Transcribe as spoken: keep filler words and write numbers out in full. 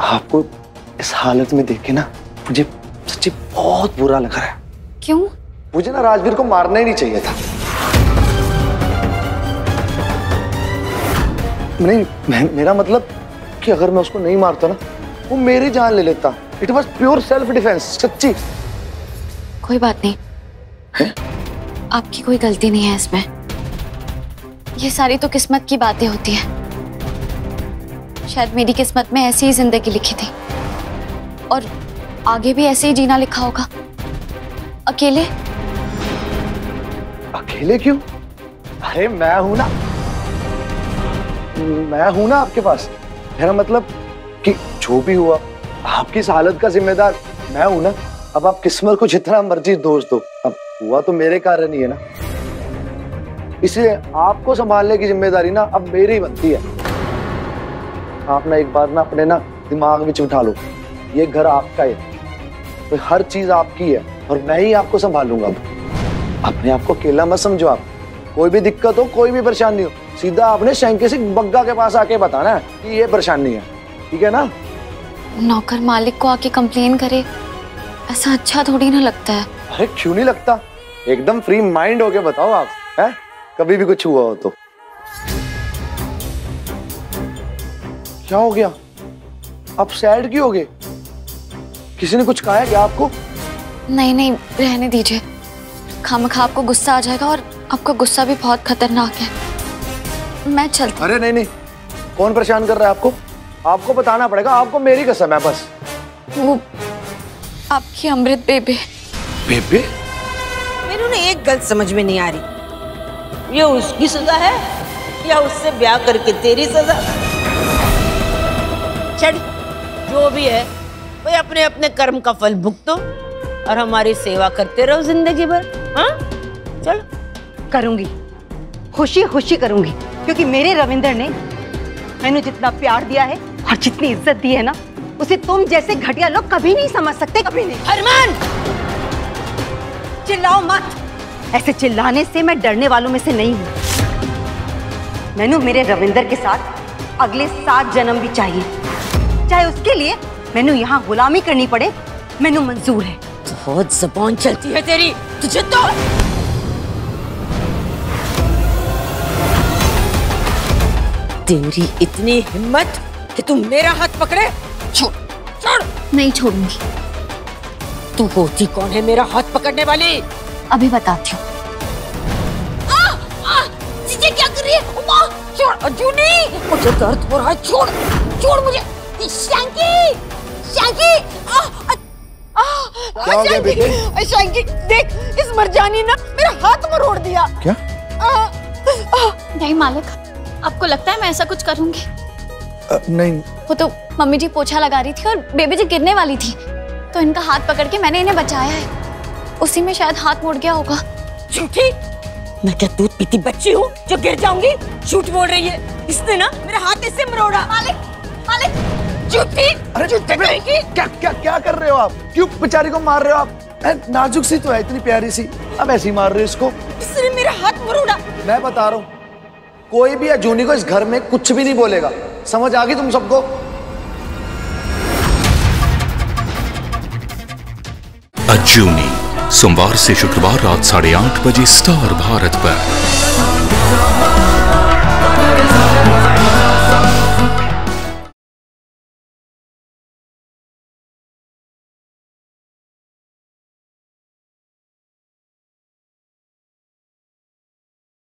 आपको इस हालत में देख के ना मुझे सच्ची बहुत बुरा लग रहा है। क्यों? मुझे ना राजवीर को मारना ही नहीं चाहिए था। नहीं, मैं, मेरा मतलब कि अगर मैं उसको नहीं मारता ना वो मेरी जान ले लेता। It was pure self defence, सच्ची। कोई बात नहीं है? आपकी कोई गलती नहीं है इसमें, ये सारी तो किस्मत की बातें होती है। शायद मेरी किस्मत में ऐसी ही जिंदगी लिखी थी और आगे भी ऐसे ही जीना लिखा होगा। अकेले? अकेले क्यों? अरे मैं हूं ना, मैं हूं ना आपके पास। मेरा मतलब कि जो भी हुआ आपकी इस हालत का जिम्मेदार मैं हूं ना। अब आप किस्मत को जितना मर्जी दोष दो, अब हुआ तो मेरे कारण ही है ना, इसलिए आपको संभालने की जिम्मेदारी ना अब मेरी ही बनती है। आप ना एक बार ना अपने ना दिमाग में बिठा लो, ये घर आपका है तो हर चीज आपकी है और मैं ही आपको संभालूंगा। अब अपने आप को अकेला मत समझो। आप कोई भी दिक्कत हो, कोई भी परेशानी हो, सीधा आपने शंके से बग्गा के पास आके बताना है कि ये परेशानी है, ठीक है ना। नौकर मालिक को आके कंप्लेन करे ऐसा अच्छा थोड़ी ना लगता है। अरे क्यों नहीं लगता, एकदम फ्री माइंड होके बताओ आप है? कभी भी कुछ हुआ हो तो क्या हो गया? आप सैड क्यों हो गए? किसी ने कुछ कहा है क्या आपको? नहीं नहीं रहने दीजिए, खामखा आपको गुस्सा आ जाएगा और आपका गुस्सा भी बहुत खतरनाक है। मैं चलती। अरे नहीं नहीं, कौन परेशान कर रहा है आपको? आपको बताना पड़ेगा, आपको मेरी कसम है। बस वो आपकी अमृत बेबे। बेबे? मेरे उन्हें एक गलत समझ में नहीं आ रही, ये उसकी सजा है या उससे ब्याह करके तेरी सजा? चल जो भी है भाई, अपने अपने कर्म का फल भुगतो और हमारी सेवा करते रहो जिंदगी भर। हाँ चलो करूंगी, खुशी खुशी करूंगी, क्योंकि मेरे रविंदर ने मैंने जितना प्यार दिया है और जितनी इज्जत दी है ना, उसे तुम जैसे घटिया लोग कभी नहीं समझ सकते, कभी नहीं। अरमान चिल्लाओ मत, ऐसे चिल्लाने से मैं डरने वालों में से नहीं हूँ। मैंने मेरे रविंदर के साथ अगले सात जन्म भी चाहिए, चाहे उसके लिए मैंने यहाँ गुलामी करनी पड़े, मैंने मंजूर है। बहुत ज़बान चलती है तेरी, तुझे तो। तेरी इतनी हिम्मत कि तुम मेरा हाथ पकड़े? छोड़ छोड़। नहीं छोड़ूंगी। तू होती कौन है मेरा हाथ पकड़ने वाली? अभी बताती हूँ। जीजे क्या कर रही है? उमा छोड़। अजूनी मुझे दर्द हो रहा है, छोड़ छोड़ मुझे। शैंकी शैंकी आ, आ, आ, क्या हो गया बेटे? शैंकी देख, इस मरजानी ने मेरा हाथ मरोड़ दिया। क्या? आ, आ, नहीं मालिक, आपको लगता है मैं ऐसा कुछ करूंगी? आ, नहीं। वो तो मम्मी जी पोछा लगा रही थी और बेबी जी गिरने वाली थी तो इनका हाथ पकड़ के मैंने इन्हें बचाया है, उसी में शायद हाथ मुड़ गया होगा। झूठी! मैं क्या दूध पीती बच्ची हूँ जो गिर जाऊंगी? झूठ बोल रही है, इसने ना मेरा हाथ इससे मरोड़ा। मालिक मालिक! झूठी! अरे झूठी! क्या क्या क्या कर रहे हो आप? क्यों बेचारी को मार रहे हो आप? नाजुक सी तो है, इतनी प्यारी सी, अब ऐसी मार रहे हो इसको। इसने मेरा हाथ मरोड़ा। मैं बता रहा हूँ कोई भी अजूनी को इस घर में कुछ भी नहीं बोलेगा, समझ आ गई तुम सबको? अजूनी सोमवार से शुक्रवार रात साढ़े आठ बजे स्टार भारत पर।